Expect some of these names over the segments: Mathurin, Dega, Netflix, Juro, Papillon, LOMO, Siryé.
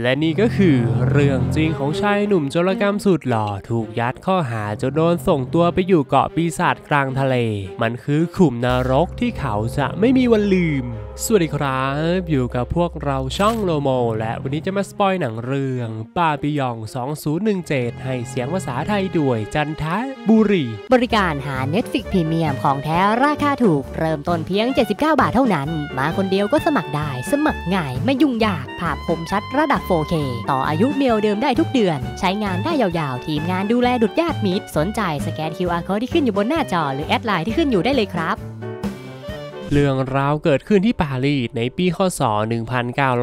และนี่ก็คือเรื่องจริงของชายหนุ่มโจรกรรมสุดหล่อถูกยัดข้อหาจนโดนส่งตัวไปอยู่เกาะปีศาจกลางทะเลมันคือขุมนรกที่เขาจะไม่มีวันลืมสวัสดีครับอยู่กับพวกเราช่องโลโมและวันนี้จะมาสปอยหนังเรื่องปาปิยอง2017ให้เสียงภาษาไทยด้วยจันทบุรีบริการหา Netflix พรีเมียมของแท้ราคาถูกเริ่มต้นเพียง79บาทเท่านั้นมาคนเดียวก็สมัครได้สมัครง่ายไม่ยุ่งยากภาพคมชัดระดับ 4K ต่ออายุเมลเดิมได้ทุกเดือนใช้งานได้ยาวๆทีมงานดูแลดุจญาติมิตรสนใจสแกน QR Code ที่ขึ้นอยู่บนหน้าจอหรือแอดไลน์ที่ขึ้นอยู่ได้เลยครับเรื่องราวเกิดขึ้นที่ปารีสในปีค.ศ.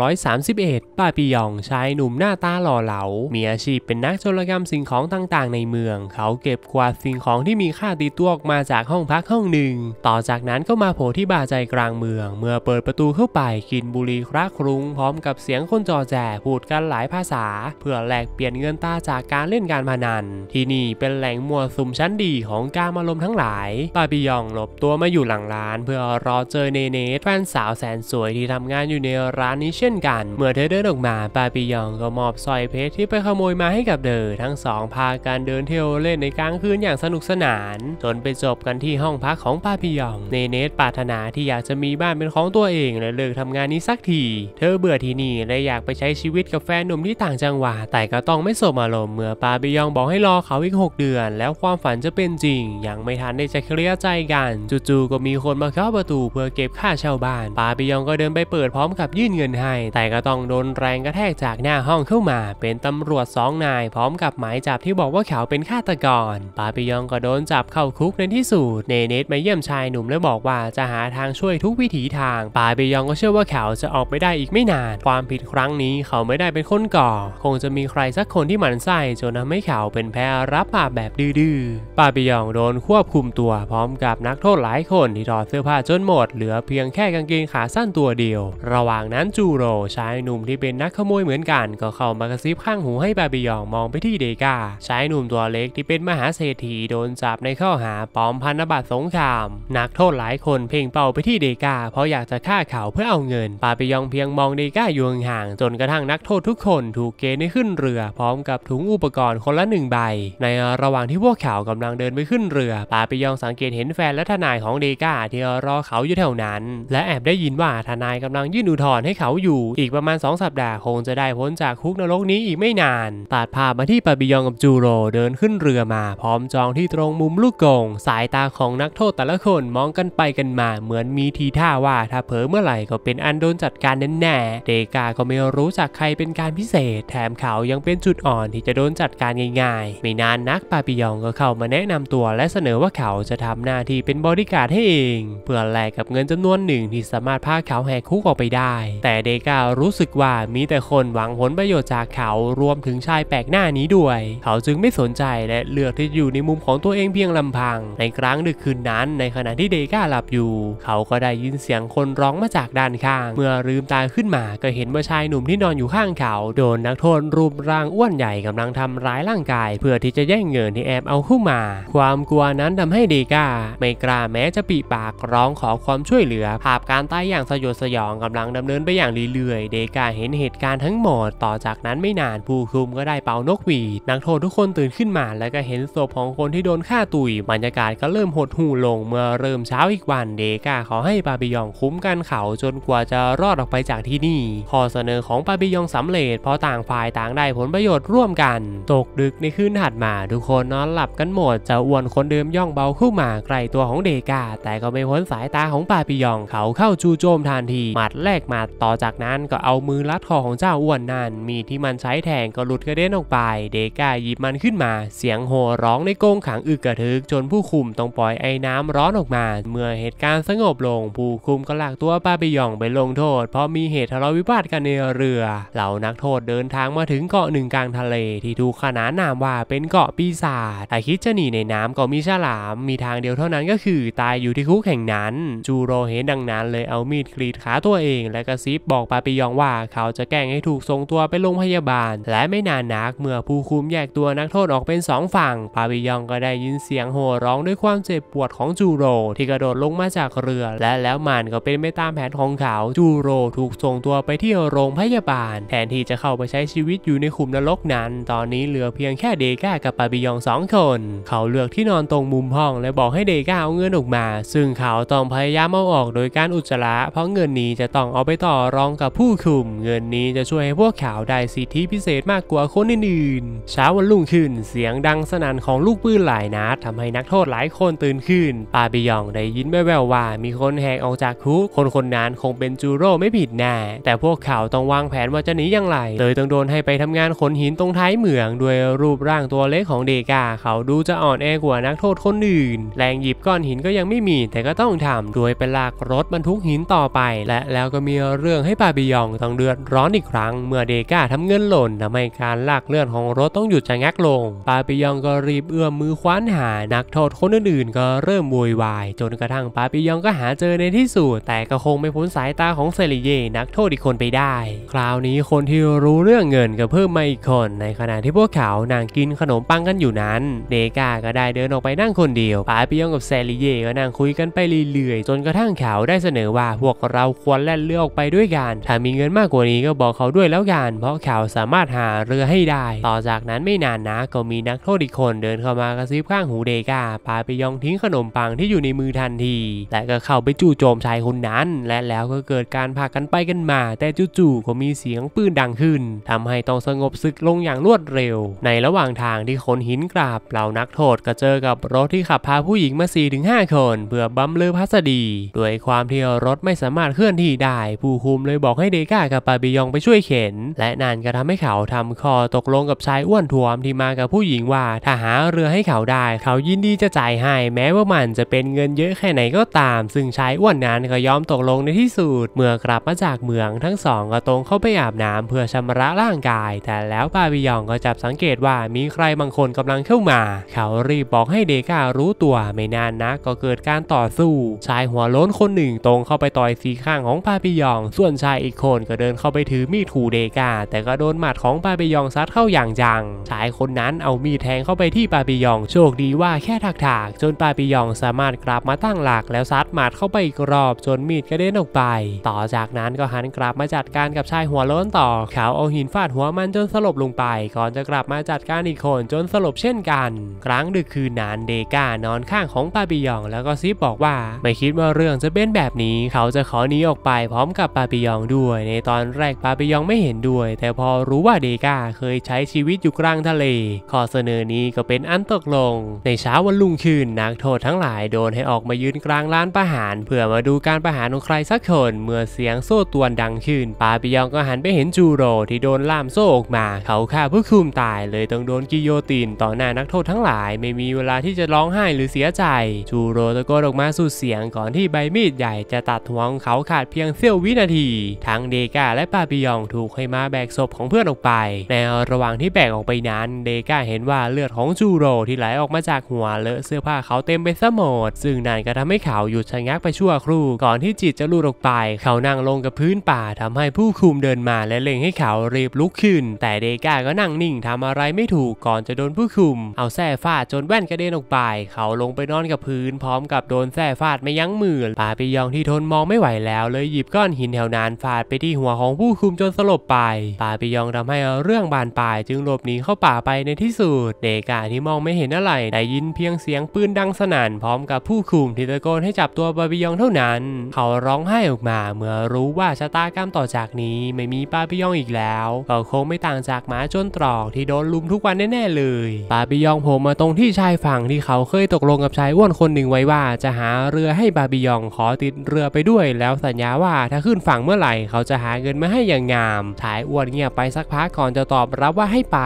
1931 ปาปิยองชายหนุ่มหน้าตาหล่อเหลามีอาชีพเป็นนักโจรกรรมสิ่งของต่างๆในเมืองเขาเก็บกวาดสิ่งของที่มีค่าติดตัวออกมาจากห้องพักห้องหนึ่งต่อจากนั้นก็มาโผล่ที่บาร์ใจกลางเมืองเมื่อเปิดประตูเข้าไปกินบุหรี่คระครุ้งพร้อมกับเสียงคนจอแจพูดกันหลายภาษาเพื่อแลกเปลี่ยนเงินตาจากการเล่นการพนันที่นี่เป็นแหล่งมั่วสุมชั้นดีของการอารมณ์ทั้งหลายปาปิยองหลบตัวมาอยู่หลังร้านเพื่อรอเจอเนเนทแฟนสาวแสนสวยที่ทำงานอยู่ในร้านนี้เช่นกันเมื่อเธอเดินออกมาปาปิยองก็มอบสร้อยเพชรที่ไปขโมยมาให้กับเธอทั้งสองพากันเดินเที่ยวเล่นในกลางคืนอย่างสนุกสนานจนไปจบกันที่ห้องพักของปาปิยองเนเนทปรารถนาที่อยากจะมีบ้านเป็นของตัวเองและเลิกทำงานนี้สักทีเธอเบื่อที่นี่และอยากไปใช้ชีวิตกับแฟนหนุ่มที่ต่างจังหวัดแต่ก็ต้องไม่สบอารมณ์เมื่อปาปิยองบอกให้รอเขาอีก6เดือนแล้วความฝันจะเป็นจริงยังไม่ทันได้จะเคลียร์ใจกันจู่ๆก็มีคนมาเคาะประตูเพื่อเก็บค่าเช่าบ้านปาปิยองก็เดินไปเปิดพร้อมกับยื่นเงินให้แต่ก็ต้องโดนแรงกระแทกจากหน้าห้องเข้ามาเป็นตำรวจ2นายพร้อมกับหมายจับที่บอกว่าเขาเป็นฆาตกรปาปิยองก็โดนจับเข้าคุกในที่สุดเนเนทมาเยี่ยมชายหนุ่มและบอกว่าจะหาทางช่วยทุกวิถีทางปาปิยองก็เชื่อว่าเขาจะออกไปได้อีกไม่นานความผิดครั้งนี้เขาไม่ได้เป็นคนก่อคงจะมีใครสักคนที่หมั่นไส้จนทำให้เขาเป็นแพ้รับบาปแบบดื้อปาปิยองโดนควบคุมตัวพร้อมกับนักโทษหลายคนที่ถอดเสื้อผ้าจนหมดเหลือเพียงแค่กางเกงขาสั้นตัวเดียวระหว่างนั้นจูโรชายหนุ่มที่เป็นนักขโมยเหมือนกันก็เข้ามากระซิบข้างหูให้ปาปิยองมองไปที่เดกาชายหนุ่มตัวเล็กที่เป็นมหาเศรษฐีโดนจับในข้อหาปลอมพันธบัตรสงครามนักโทษหลายคนเพ่งเป้าไปที่เดกาเพราะอยากจะฆ่าเขาเพื่อเอาเงินปาปิยองเพียงมองเดกาอยู่ห่างจนกระทั่งนักโทษทุกคนถูกเกณฑ์ให้ขึ้นเรือพร้อมกับถุงอุปกรณ์คนละ1ใบในระหว่างที่พวกเขากำลังเดินไปขึ้นเรือปาปิยองสังเกตเห็นแฟนและทนายของเดกาที่รอเขาอยู่แถวนั้นและแอบได้ยินว่าทนายกำลังยื่นอุทธรณ์ให้เขาอยู่อีกประมาณ2สัปดาห์คงจะได้พ้นจากคุกนรกนี้อีกไม่นานตัดภาพมาที่ปาปิยองกับจูโรเดินขึ้นเรือมาพร้อมจองที่ตรงมุมลูกกงสายตาของนักโทษแต่ละคนมองกันไปกันมาเหมือนมีทีท่าว่าถ้าเผลอเมื่อไหร่ก็เป็นอันโดนจัดการแน่ๆเดกาก็ไม่รู้จักใครเป็นการพิเศษแถมเขายังเป็นจุดอ่อนที่จะโดนจัดการง่ายๆไม่นานนักปาปิยองก็เข้ามาแนะนำตัวและเสนอว่าเขาจะทำหน้าที่เป็นบอดี้การ์ดให้เองเพื่อแลกกับเงินจำนวนหนึ่งที่สามารถพาเขาแหกคุกออกไปได้แต่เดการู้สึกว่ามีแต่คนหวังผลประโยชน์จากเขารวมถึงชายแปลกหน้านี้ด้วยเขาจึงไม่สนใจและเลือกที่อยู่ในมุมของตัวเองเพียงลำพังในกลางดึกคืนนั้นในขณะที่เดกาหลับอยู่เขาก็ได้ยินเสียงคนร้องมาจากด้านข้างเมื่อลืมตาขึ้นมาก็เห็นว่าชายหนุ่มที่นอนอยู่ข้างเขาโดนนักโทษรูปร่างอ้วนใหญ่กำลังทำร้ายร่างกายเพื่อที่จะแย่งเงินที่แอบเอาเข้ามาความกลัวนั้นทำให้เดกาไม่กล้าแม้จะปิปากร้องขอความช่วยเหลือภาพการตายอย่างสยดสยองกำลังดำเนินไปอย่างเรื่อยๆเดกาเห็นเหตุการณ์ทั้งหมดต่อจากนั้นไม่นานผู้คุมก็ได้เป่านกหวีดนักโทษทุกคนตื่นขึ้นมาแล้วก็เห็นศพของคนที่โดนฆ่าตุยบรรยากาศก็เริ่มหดหู่ลงเมื่อเริ่มเช้าอีกวันเดกาขอให้ปาปิยองคุ้มกันเขาจนกว่าจะรอดออกไปจากที่นี่ข้อเสนอของปาปิยองสำเร็จเพราะต่างฝ่ายต่างได้ผลประโยชน์ร่วมกันตกดึกในคืนถัดมาทุกคนนอนหลับกันหมดเจ้าอ้วนคนเดิมย่องเบาเข้ามาใกล้ตัวของเดกาแต่ก็ไม่พ้นสายตาของปาปิยองเขาเข้าจู่โจมทันทีหมัดแรกหมัดต่อจากนั้นก็เอามือลัดคอของเจ้าอ้วนนั่นมีที่มันใช้แทงก็หลุดกระเด็นออกไปเดก้าหยิบมันขึ้นมาเสียงโห่ร้องในกรงขังอึกกระทึกจนผู้คุมต้องปล่อยไอ้น้ำร้อนออกมาเมื่อเหตุการณ์สงบลงผู้คุมก็ลากตัวปาปิยองไปลงโทษเพราะมีเหตุทะเลาะวิวาทกันในเรือเหล่านักโทษเดินทางมาถึงเกาะหนึ่งกลางทะเลที่ถูกขนานนามว่าเป็นเกาะปีศาจแต่คิดจะหนีในน้ำก็มีฉลามมีทางเดียวเท่านั้นก็คือตายอยู่ที่คุกแห่งนั้น จูโรเห็นดังนั้นเลยเอามีดกรีดขาตัวเองและกระซิบบอกปาปิยองว่าเขาจะแกล้งให้ถูกส่งตัวไปโรงพยาบาลและไม่นานนักเมื่อผู้คุมแยกตัวนักโทษออกเป็น2ฝั่งปาปิยองก็ได้ยินเสียงโห่ร้องด้วยความเจ็บปวดของจูโรที่กระโดดลงมาจากเรือและแล้วมันก็เป็นไปตามแผนของเขาจูโรถูกส่งตัวไปที่โรงพยาบาลแทนที่จะเข้าไปใช้ชีวิตอยู่ในขุมนรกนั้นตอนนี้เหลือเพียงแค่เดก้ากับปาปิยอง2คนเขาเลือกที่นอนตรงมุมห้องและบอกให้เดก้าเอาเงินออกมาซึ่งเขาต้องพยายามเอาออกโดยการอุจจาระเพราะเงินนี้จะต้องเอาไปต่อรองกับผู้คุมเงินนี้จะช่วยให้พวกเขาได้สิทธิพิเศษมากกว่าคนอื่นๆเช้าวันรุ่งขึ้นเสียงดังสนั่นของลูกปืนหลายนัดทำให้นักโทษหลายคนตื่นขึ้นปาปิยองได้ยินแว่วๆว่ามีคนแหกออกจากคุกคนนั้นคงเป็นจูโร่ไม่ผิดแน่แต่พวกเขาต้องวางแผนว่าจะหนีอย่างไรเลยต้องโดนให้ไปทำงานขนหินตรงท้ายเหมืองด้วยรูปร่างตัวเล็กของเดก้าเขาดูจะอ่อนแอกว่านักโทษคนอื่นแรงหยิบก้อนหินก็ยังไม่มีแต่ก็ต้องทำโดยเป็นลากรถบรรทุกหินต่อไปและแล้วก็มีเรื่องให้ปาปิยองต้องเดือดร้อนอีกครั้งเมื่อเดก้าทำเงินหล่นทำให้การลากเลื่อนของรถต้องหยุดชะงักลงปาปิยองก็รีบเอื้อมมือคว้านหานักโทษคนอื่นๆก็เริ่มโวยวายจนกระทั่งปาปิยองก็หาเจอในที่สุดแต่ก็คงไม่พ้นสายตาของเซริเยนักโทษอีกคนไปได้คราวนี้คนที่รู้เรื่องเงินก็เพิ่มมาอีกคนในขณะที่พวกเขานั่งกินขนมปังกันอยู่นั้นเดก้าก็ได้เดินออกไปนั่งคนเดียวปาปิยองกับเซริเยก็นั่งคุยกันไปเรื่อยๆจนกระทั่งเขาได้เสนอว่าพวกเราควรแล่นเรือออกไปด้วยกันถ้ามีเงินมากกว่านี้ก็บอกเขาด้วยแล้วกันเพราะเขาสามารถหาเรือให้ได้ต่อจากนั้นไม่นานนะก็มีนักโทษอีกคนเดินเข้ามากระซิบข้างหูเดก้าปาปิยองทิ้งขนมปังที่อยู่ในมือทันทีและก็เข้าไปจู่โจมชายคนนั้นและแล้วก็เกิดการพากันไปกันมาแต่จู่ๆก็มีเสียงปืนดังขึ้นทำให้ต้องสงบศึกลงอย่างรวดเร็วในระหว่างทางที่ขนหินกราบเหล่านักโทษก็เจอกับรถที่ขับพาผู้หญิงมา 4-5 คนเพื่อบัมเลอพัสดีด้วยความที่รถไม่สามารถเคลื่อนที่ได้ผู้คุมเลยบอกให้เดก้ากับปาปิยองไปช่วยเข็นและนั่นก็ทำให้เขาทำข้อตกลงกับชายอ้วนท้วมที่มากับผู้หญิงว่าถ้าหาเรือให้เขาได้เขายินดีจะจ่ายให้แม้ว่ามันจะเป็นเงินเยอะแค่ไหนก็ตามซึ่งชายอ้วนนั้นก็ยอมตกลงในที่สุดเมื่อกลับมาจากเมืองทั้งสองก็ตรงเข้าไปอาบน้ำเพื่อชำระร่างกายแต่แล้วปาปิยองก็จับสังเกตว่ามีใครบางคนกำลังเข้ามาเขารีบบอกให้เดก้ารู้ตัวไม่นานนักก็เกิดการต่อสู้ชายหัวโล้นคนหนึ่งตรงเข้าไปต่อยสีข้างของปาปิยองส่วนชายอีกคนก็เดินเข้าไปถือมีดขู่เดก้าแต่ก็โดนหมัดของปาปิยองซัดเข้าอย่างจังชายคนนั้นเอามีดแทงเข้าไปที่ปาปิยองโชคดีว่าแค่ถักๆจนปาปิยองสามารถกลับมาตั้งหลักแล้วซัดหมัดเข้าไปอีกรอบจนมีดกระเด็นออกไปต่อจากนั้นก็หันกลับมาจัดการกับชายหัวโล้นต่อเขาเอาหินฟาดหัวมันจนสลบลงไปก่อนจะกลับมาจัดการอีกคนจนสลบเช่นกันกลางดึกคืนนั้นเดก้านอนข้างของปาปิยองแล้วก็ซิบบอกว่าไม่คิดว่าเรื่องจะเป็นแบบนี้เขาจะขอหนีออกไปพร้อมกับปาปิยองด้วยในตอนแรกปาปิยองไม่เห็นด้วยแต่พอรู้ว่าเดก้าเคยใช้ชีวิตอยู่กลางทะเลข้อเสนอนี้ก็เป็นอันตกลงในเช้าวันรุ่งขึ้นนักโทษทั้งหลายโดนให้ออกมายืนกลางลานประหารเพื่อมาดูการประหารของใครสักคนเมื่อเสียงโซ่ตรวนดังขึ้นปาปิยองก็หันไปเห็นจูโรที่โดนล่ามโซ่ออกมาเขาฆ่าผู้คุมตายเลยต้องโดนกิโยตินต่อหน้านักโทษทั้งหลายไม่มีเวลาที่จะร้องไห้หรือเสียใจจูโรตะโกนออกมาสุดเสียงก่อนที่ใบมีดใหญ่จะตัดหัวของเขาขาดเพียงเสี้ยววินาทีทั้งเดก้าและปาปิยองถูกให้มาแบกศพของเพื่อนออกไปในระหว่างที่แบกออกไปนั้นเดก้าเห็นว่าเลือดของจูโรที่ไหลออกมาจากหัวเลอะเสื้อผ้าเขาเต็มไปซะหมดซึ่งนั่นก็ทำให้เขาหยุดชะงักไปชั่วครู่ก่อนที่จิตจะหลุดออกไปเขานั่งลงกับพื้นป่าทำให้ผู้คุมเดินมาและเล็งให้เขารีบลุกขึ้นแต่เดก้าก็นั่งนิ่งทำอะไรไม่ถูกก่อนจะโดนผู้คุมเอาแส้ฟาดจนแว่นกระเด็นออกไปเขาลงไปนอนกับพื้นพร้อมกับโดนแส้ฟาดไม่ยั้งมือปาปิยองที่ทนมองไม่ไหวแล้วเลยหยิบก้อนหินแถวนั้นฟาดไปที่หัวของผู้คุมจนสลบไปปาปิยองทำให้เรื่องบานปลายจึงหลบหนีเข้าป่าไปในที่สุดเดก้าที่มองไม่เห็นอะไรได้ยินเพียงเสียงปืนดังสนั่นพร้อมกับผู้คุมที่ตะโกนให้จับตัวปาปิยองเท่านั้นเขาร้องไห้ออกมาเมื่อรู้ว่าชะตากรรมต่อจากนี้ไม่มีปาปิยองอีกแล้วก็คงไม่ต่างจากหมาจนตรอกที่โดนลุมทุกวันแน่ๆเลยปาปิยองโผล่มาตรงที่ชายฝั่งที่เขาเคยตกลงกับชายอ้วนคนหนึ่งไว้ว่าจะหาเรือให้ปาปิยองขอติดเรือไปด้วยแล้วสัญญาว่าถ้าขึ้นฝั่งเมื่อไหร่เขาจะหาเงินมาให้อย่างงามชายอ้วนเงียบไปสักพักก่อนจะตอบรับว่าให้ไป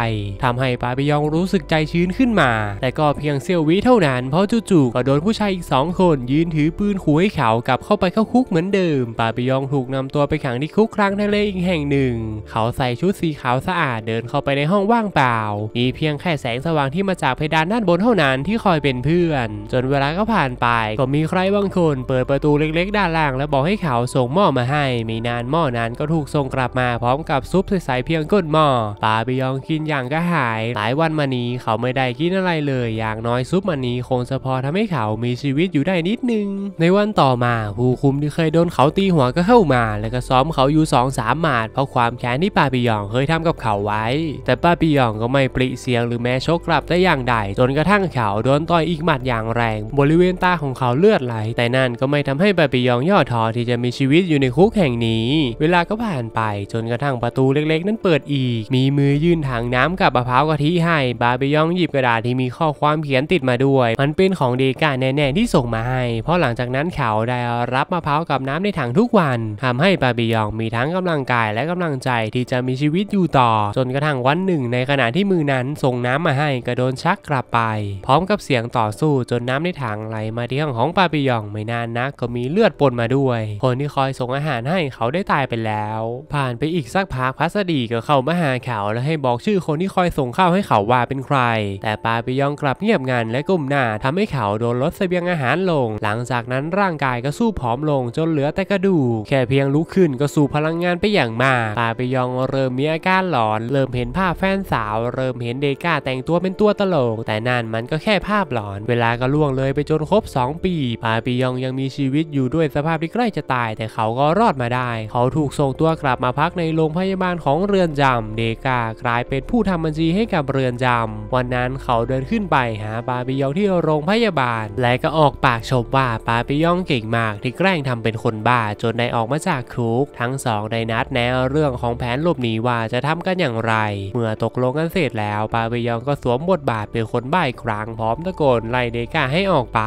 ทำให้ปาปิยองรู้สึกใจชื้นขึ้นมาแต่ก็เพียงเสี้ยววิเท่านั้นเพราะจู่ๆก็โดนผู้ชายอีก2คนยืนถือปืนขู่ให้เขากลับเข้าไปเข้าคุกเหมือนเดิมปาปิยองถูกนำตัวไปขังที่คุกกลางทะเลอีกแห่งหนึ่งเขาใส่ชุดสีขาวสะอาดเดินเข้าไปในห้องว่างเปล่ามีเพียงแค่แสงสว่างที่มาจากเพดานด้านบนเท่านั้นที่คอยเป็นเพื่อนจนเวลาก็ผ่านไปก็มีใครบางค คนเปิดประตูเล็กๆด้านล่างและบอกให้เขาส่งหม้อมาให้ไม่นานหม้อนั้นก็ถูกส่งกลับมาพร้อมกับซุปใสๆเพียงก้นหม้อปาบิยองกินอย่างกระหายหลายวันมานี้เขาไม่ได้กินอะไรเลยอย่างน้อยซุปมันนี้คงจะพอทำให้เขามีชีวิตอยู่ได้นิดนึงในวันต่อมาผู้คุมที่เคยโดนเขาตีหัวก็เข้ามาและก็ซ้อมเขาอยู่ 2-3 หมัดเพราะความแค้นที่ปาบิยองเคยทำกับเขาไว้แต่ปาบิยองก็ไม่ปริเสียงหรือแม้ชกกลับแต่อย่างใดจนกระทั่งเขาโดนต่อยอีกหมัดอย่างแรงบริเวณตาของเขาเลือดไหลแต่นั่นก็ไม่ทำให้ปาบิยองย่อท้อที่จะมีชีวิตอยู่ในคุกแห่งนี้เวลาก็ผ่านไปจนกระทั่งประตูเล็กๆนั้นเปิดอีกมีมือยื่นถังน้ำกับมะพร้าวกะทิให้ปาบิยองหยิบกระดาษที่มีข้อความเขียนติดมาด้วยมันเป็นของเดก้าแน่ๆที่ส่งมาให้เพราะหลังจากนั้นเขาได้รับมะพร้าวกับน้ำในถังทุกวันทำให้ปาบิยองมีทั้งกำลังกายและกำลังใจที่จะมีชีวิตอยู่ต่อจนกระทั่งวันหนึ่งในขณะที่มือนั้นส่งน้ำมาให้ก็โดนชักกลับไปพร้อมกับเสียงต่อสู้จนน้ำในถังไหลมาที่ห้องของปาบิยองไม่นานนักก็มีเลือดปนมาด้วยคนที่คอยส่งอาหารให้เขาได้ตายไปแล้วผ่านไปอีกสักพักพัสดีก็เข้ามาหาเขาและให้บอกชื่อคนที่คอยส่งข้าวให้เขาว่าเป็นใครแต่ปาบิยองกลับเงียบงันและก้มหน้าทำให้เขาโดนลดเสบียงอาหารลงหลังจากนั้นร่างกายก็สู้ผอมลงจนเหลือแต่กระดูกแค่เพียงลุกขึ้นก็สูบพลังงานไปอย่างมากปาบิยองเริ่มมีอาการหลอนเริ่มเห็นภาพแฟนสาวเริ่มเห็นเดก้าแต่งตัวเป็นตัวตลกแต่นั่นมันก็แค่ภาพหลอนเวลาก็ล่วงเลยไปจนครบ2 ปีปาบิยองยังมีชีวิตอยู่ด้วยสภาพที่ใกล้จะตายแต่เขาก็รอดมาได้เขาถูกส่งตัวกลับมาพักในโรงพยาบาลของเรือนจำเดก้ากลายเป็นผู้ทำบัญชีให้กับเรือนจำวันนั้นเขาเดินขึ้นไปหาปาบิยองที่โรงพยาบาลและก็ออกปากชมว่าปาบิยองเก่งมากที่แกล้งทำเป็นคนบ้าจนได้ออกมาจากคุกทั้งสองได้นัดแนะเรื่องของแผนหลบหนีว่าจะทำกันอย่างไรเมื่อตกลงกันเสร็จแล้วปาบิยองก็สวมบทบาทเป็นคนบ้าอีกครั้งพร้อมตะโกนไล่เดก้าให้ออกไป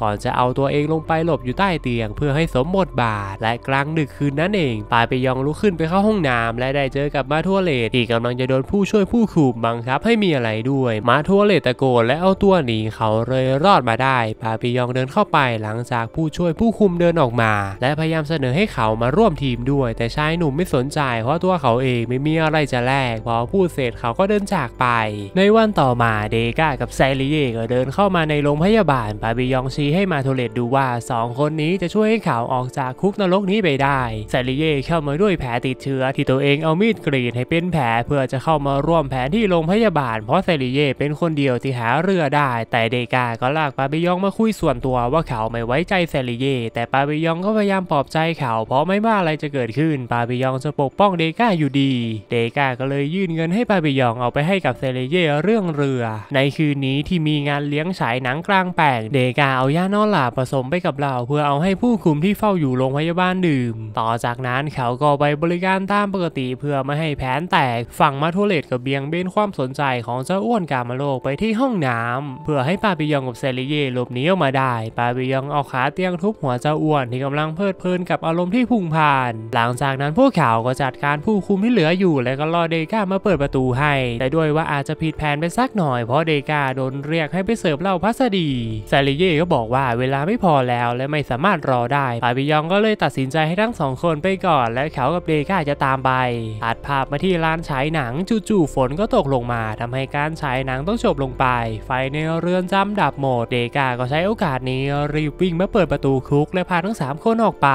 ก่อนจะเอาตัวเองลงไปหลบอยู่ใต้เตียงเพื่อให้สมบทบาทและกลางดึกคืนนั้นเองปาบิยองลุกขึ้นไปเข้าห้องน้ำและได้เจอกับมาทัวเลตที่กำลังจะโดนผู้ช่วยผู้คุมบังคับให้มีอะไรด้วยมาทัวเลตตะโกนและเอาตัวหนีเขาเลยรอดมาได้ปาบิยองเดินเข้าไปหลังจากผู้ช่วยผู้คุมเดินออกมาและพยายามเสนอให้เขามาร่วมทีมด้วยแต่ชายหนุ่มไม่สนใจเพราะตัวเขาเองไม่มีอะไรจะแลกพอพูดเสร็จเขาก็เดินจากไปในวันต่อมาเดก้ากับไซริเย่ก็เดินเข้ามาในโรงพยาบาลปาบิยองชี้ให้มาทัวเลตดูว่า2 คนนี้จะช่วยให้เขาออกจากคุกนรกนี้ไปได้ไซริเย่เข้ามาด้วยแผลติดเชื้อที่ตัวเองเอามีดกรีดให้เป็นแผลเพื่อจะเข้ามาร่วมแผนที่โรงพยาบาลเพราะไซริเย่เป็นคนเดียวที่หาเรือได้แต่เดก้าก็ลากปาบิยองมาคุยส่วนตัวว่าเขาไม่ไว้ใจไซริเย่แต่ปาบิยองก็พยายามปลอบใจเขาเพราะไม่ว่าอะไรจะเกิดขึ้นปาบิยองจะปกป้องเดก้าอยู่ดีเดก้าก็เลยยื่นเงินให้ปาบิยองเอาไปให้กับไซริเย่เรื่องเรือในคืนนี้ที่มีงานเลี้ยงฉายหนังกลางแปลงเดก้าเอายานอนหลับผสมไปกับเราเพื่อเอาให้ผู้คุมที่เฝ้าอยู่โรงพยาบาลดื่มต่อจากนั้นเขาก็ไปบริการตามปกติเพื่อไม่ให้แผนแตกฝั่งมาทัวเลตกับเบียงเบนความสนใจของเจ้าอ้วนกามโลกไปที่ห้องน้ำเพื่อให้ปาบิยองกับไซริเย่หลบหนีออกมาได้ปาบิยองเอาขาเตียงทุบหัวเจ้าอ้วนที่กำลังเพลิดเพลินกับอารมณ์ที่พุ่งผ่านหลังจากนั้นพวกเขาก็จัดการผู้คุมที่เหลืออยู่และก็รอเดก้ามาเปิดประตูให้แต่ด้วยว่าอาจจะผิดแผนไปสักหน่อยเพราะเดก้าโดนเรียกให้ไปเสิร์ฟเหล้าพัสดีไซริเย่ก็บอกว่าเวลาไม่พอแล้วและไม่สามารถรอได้ปาบิยองก็เลยตัดสินใจให้ทั้งสองคนไปก่อนและเขากับเดก้าจะตามไปตัดภาพมาที่ร้านฉายหนังจู่ๆฝนก็ตกลงมาทำให้การฉายหนังต้องจบลงไปไฟในเรือนจำดับหมดเดก้าก็ใช้โอกาสนี้รีบวิ่งมาเปิดประตูคุกและพาทั้ง3 คนออกไป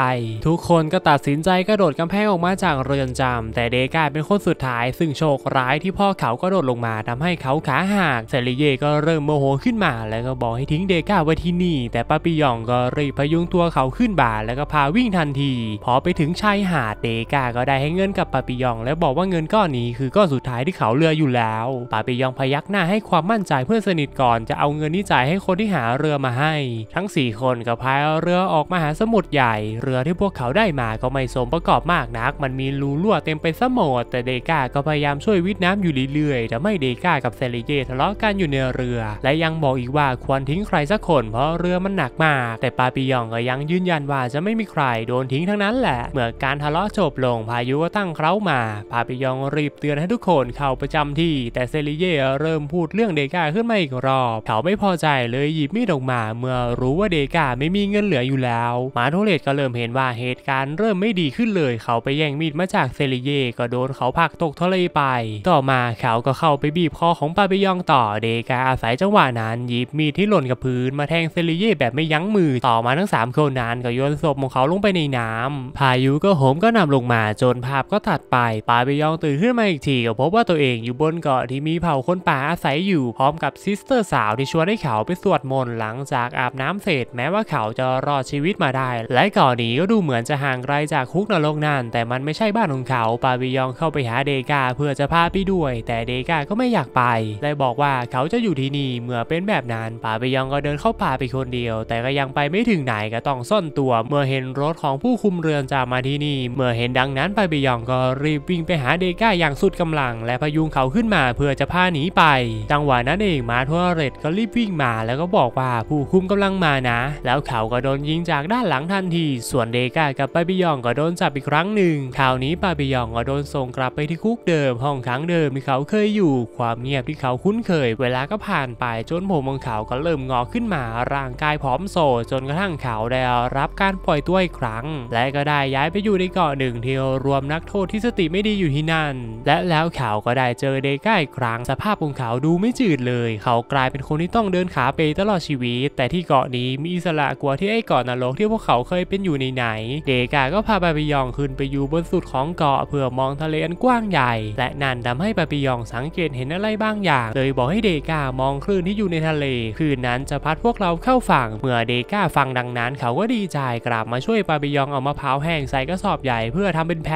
ทุกคนก็ตัดสินใจกระโดดกำแพงออกมาจากเรือนจำแต่เดก้าเป็นคนสุดท้ายซึ่งโชคร้ายที่พ่อเขากระโดดลงมาทำให้เขาขาหักไซริเย่ก็เริ่มโมโหขึ้นมาแล้วก็บอกให้ทิ้งเดก้าไว้ที่นี่แต่ปาบิยองก็รีบพยุงตัวเขาขึ้นบ่าแล้วก็พาวิ่งทันทีพอไปถึงชายหาดเดก้าก็ได้ให้เงินกับปาบิยองและบอกว่าเงินก้อนนี้คือก้อนสุดท้ายที่เขาเหลืออยู่แล้วปาบิยองพยักหน้าให้ความมั่นใจเพื่อนสนิทก่อนจะเอาเงินนี้จ่ายให้คนที่หาเรือมาให้ทั้ง4 คนก็พายเรือออกมาหาสมุทรใหญ่เรือที่พวกเขาได้มาก็ไม่สมประกอบมากนักมันมีรูรั่วเต็มไปซะหมดแต่เดก้าก็พยายามช่วยวิทย์น้ำอยู่เรื่อยๆแต่ไม่เดก้ากับไซริเย่ทะเลาะกันอยู่ในเรือและยังบอกอีกว่าควรทิ้งใครสักคนเพราะเรือมันหนักมากแต่ปาบิยองก็ยังยืนยันว่าจะไม่มีใครโดนทิ้งทั้งนั้นแหละเมื่อการทะเลาะจบลงพายุก็ตั้งเครามาปาบิยองรีบเตือนให้ทุกคนเข้าประจำที่แต่ไซริเย่เริ่มพูดเรื่องเดก้าขึ้นมาอีกรอบเขาไม่พอใจเลยหยิบมีดออกมาเมื่อรู้ว่าเดก้าไม่มีเงินเหลืออยู่แล้วมาโทเลตก็เริ่มเห็นว่าเหตุการณ์เริ่มไม่ดีขึ้นเลยเขาไปแย่งมีดมาจากไซริเย่ก็โดนเขาผลักตกทะเลไปต่อมาเขาก็เข้าไปบีบคอของปาบิยองต่อเดก้าอาศัยจังหวะนั้นหยิบมีดที่หล่นกับพื้นมาแทงไซริเย่แบบไม่ยั้งมือ ต่อมาทั้ง3คนนั้นก็โยนศพของเขาลงไปในน้ำพายุก็โหมกระหน่ำลงมาจนภาพก็ตัดไปปาเบยองตื่นขึ้นมาอีกทีก็พบว่าตัวเองอยู่บนเกาะที่มีเผ่าคนป่าอาศัยอยู่พร้อมกับซิสเตอร์สาวที่ชวนให้เขาไปสวดมนต์หลังจากอาบน้ำเสร็จแม้ว่าเขาจะรอดชีวิตมาได้และเกาะนี้ก็ดูเหมือนจะห่างไกลจากคุกนรกนั่นแต่มันไม่ใช่บ้านของเขาปาเบยองเข้าไปหาเดกาเพื่อจะพาไปด้วยแต่เดกาก็ไม่อยากไปและบอกว่าเขาจะอยู่ที่นี่เมื่อเป็นแบบนั้นปาเบยองก็เดินเข้าป่าไปคนเดียวแต่ก็ยังไปไม่ถึงไหนก็ต้องซ่อนตัวเมื่อเห็นรถของผู้คุมเรือนจะมาที่นี่เมื่อเห็นดังนั้นปาเบยองก็รีบวิ่งไปหาเดกาอย่างสุดกำลังและพยุงเขาขึ้นมาเพื่อจะพาหนีไปจังหวะนั้นเองมาทัวเรตก็รีบวิ่งมาแล้วก็บอกว่าผู้คุมกำลังมานะแล้วเขาก็โดนยิงจากด้านหลังทันทีส่วนเดกากับปาเบยองก็โดนจับอีกครั้งหนึ่งคราวนี้ปาเบยองก็โดนส่งกลับไปที่คุกเดิมห้องขังเดิมที่เขาเคยอยู่ความเงียบที่เขาคุ้นเคยเวลาก็ผ่านไปจนผมของเขาก็เริ่มงอขึ้นมาร่างกายผอมโซจนกระทั่งเขาได้รับการปล่อยตัวอีกครั้งและก็ได้ย้ายไปอยู่ในเกาะหนึ่งที่รวมนักโทษที่สติไม่ดีอยู่ที่นั่นและแล้วเขาก็ได้เจอเดก้าอีกครั้งสภาพของเขาดูไม่จืดเลยเขากลายเป็นคนที่ต้องเดินขาเปตลอดชีวิตแต่ที่เกาะนี้มีอิสระกว่าที่ไอ้เกาะนรกที่พวกเขาเคยเป็นอยู่ในไหนเดก้าก็พาปาปิยองขึ้นไปอยู่บนสุดของเกาะเพื่อมองทะเลอันกว้างใหญ่และนั่นทำให้ปาปิยองสังเกตเห็นอะไรบางอย่างเลยบอกให้เดก้ามองคลื่นที่อยู่ในทะเลคืนนั้นจะพัดพวกเราเข้าฝั่งเมื่อเดก้าฟังดังนั้นเขาก็ดีใจกลับมาช่วยปาเบยองเอามะพร้าวแห้งใส่กระสอบใหญ่เพื่อทำเป็นแพ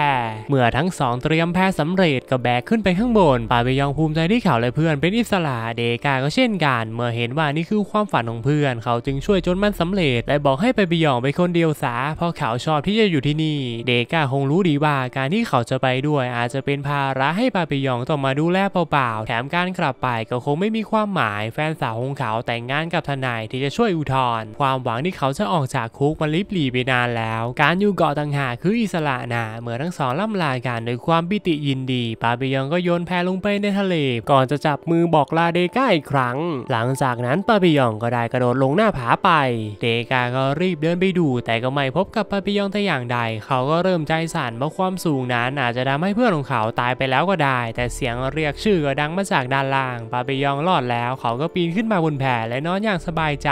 เมื่อทั้งสองเตรียมแพสำเร็จก็แบกขึ้นไปข้างบนปาเบยองภูมิใจที่เขาและเพื่อนเป็นอิสระเดก้าก็เช่นกันเมื่อเห็นว่านี่คือความฝันของเพื่อนเขาจึงช่วยจนมันสำเร็จและบอกให้ปาเบยองไปคนเดียวซะเพราะเขาชอบที่จะอยู่ที่นี่เดก้าคงรู้ดีว่าการที่เขาจะไปด้วยอาจจะเป็นภาระให้ปาเบยองต้องมาดูแลเปล่าๆแถมการกลับไปก็คงไม่มีความหมายแฟนสาวของเขาแต่งงานกับทนายที่จะช่วยอุทธรณ์ความหวังที่เขาจะออกจากคุกมันลิบหลีไปนานแล้วการอยู่เกาะต่างหากคืออิสระนะเมื่อทั้งสองล่ำลากันด้วยความปิติยินดีปาเบยองก็โยนแพลงไปในทะเลก่อนจะจับมือบอกลาเดก้าอีกครั้งหลังจากนั้นปาเบยองก็ได้กระโดดลงหน้าผาไปเดก้าก็รีบเดินไปดูแต่ก็ไม่พบกับปาเบยองแต่อย่างใดเขาก็เริ่มใจสั่นเพราะความสูงนั้นอาจจะทำให้เพื่อนของเขาตายไปแล้วก็ได้แต่เสียงเรียกชื่อก็ดังมาจากด้านล่างปาเบยองรอดแล้วเขาก็ปีนขึ้นมาบนแพและนอนอย่างสบายใจ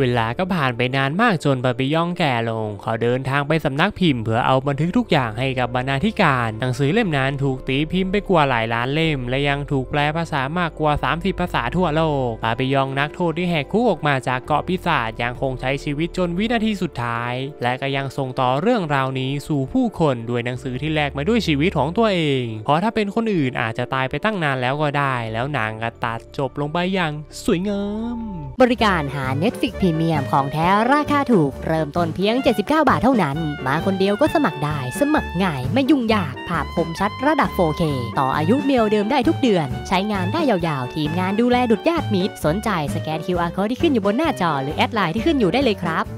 เวลาก็ผ่านไปนานมากจนปาเบยองแก่ลงเขาเดินทางไปสำนักพิมพ์เพื่อเอาบันทึกทุกอย่างให้กับบรรณาธิการหนังสือเล่มนั้นถูกตีพิมพ์ไปกว่าหลายล้านเล่มและยังถูกแปลภาษามากกว่า30ภาษาทั่วโลกปาเบยองนักโทษที่แหกคุกออกมาจากเกาะปีศาจยังคงใช้ชีวิตจนวินาทีสุดท้ายและก็ยังส่งต่อเรื่องราวนี้สู่ผู้คนด้วยหนังสือที่แลกมาด้วยชีวิตของตัวเองเพราะถ้าเป็นคนอื่นอาจจะตายไปตั้งนานแล้วก็ได้แล้วหนังก็ตัดจบลงไปอย่างสวยงามบริการหา Netflix พรีเมียมของแท้ราคาถูกเริ่มต้นเพียง79บาทเท่านั้นมาคนเดียวก็สมัครได้สมัครง่ายไม่ยุ่งยากภาพคมชัดระดับ 4K ต่ออายุเมลเดิมได้ทุกเดือนใช้งานได้ยาวๆทีมงานดูแลดุจญาติมิตรสนใจสแกน QR โค้ดที่ขึ้นอยู่บนหน้าจอหรือแอดไลน์ที่ขึ้นอยู่ได้เลยครับ